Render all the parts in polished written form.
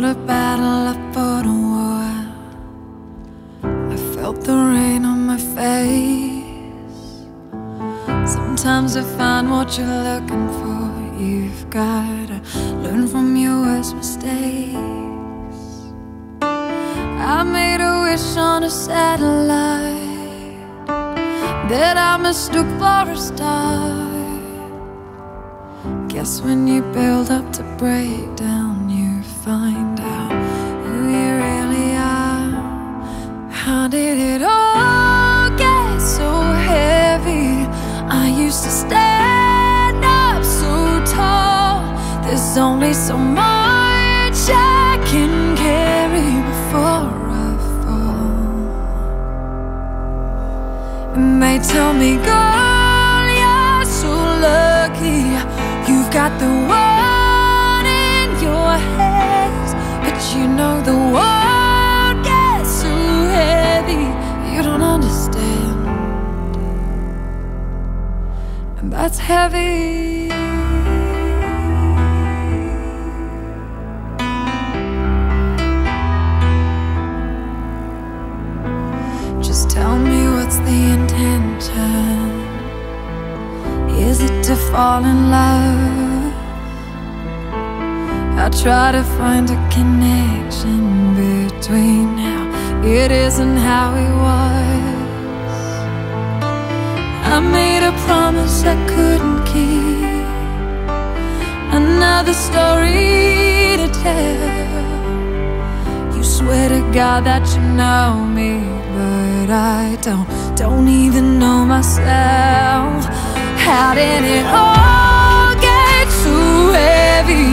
fought a battle, I fought a war. I felt the rain on my face. Sometimes to find what you're looking for, you've gotta learn from your worst mistakes. I made a wish on a satellite that I mistook for a star. Guess when you build up to break down, you find out who you really are. How did it all get so heavy? I used to stand up so tall. There's only so much I can carry before I fall. And they tell me, girl, you're so lucky, you've got the world in your hands. But you know the world gets so heavy, you don't understand. And that's heavy. Just tell me what's the intention. Is it to fall in love? I try to find a connection between how it is and how it was. I made a promise I couldn't keep, another story to tell. You swear to God that you know me, but I don't even know myself. How did it all get so heavy?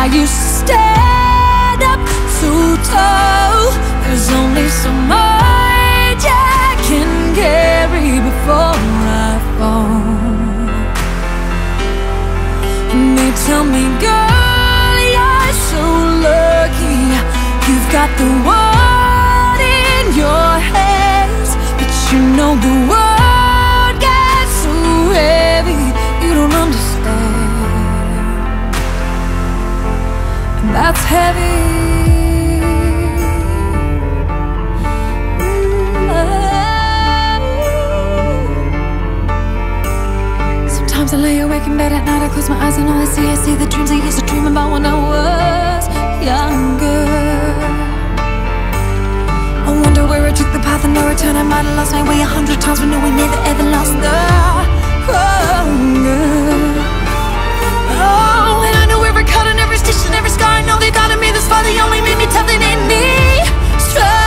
I used to stand up so tall. There's only so much I can carry before I fall. And they tell me, girl, you're so lucky, you've got the world in your hands. But you know the world, that's heavy. Sometimes I lay awake in bed at night, I close my eyes and all I see the dreams I used to dream about when I was younger. I wonder where I took the path and no return. I might have lost my way 100 times, but no, I never ever lost the hunger. Oh, and I know every cut and every stitch and every scar. I know they got in me this far, they only made me tough, they made me strong.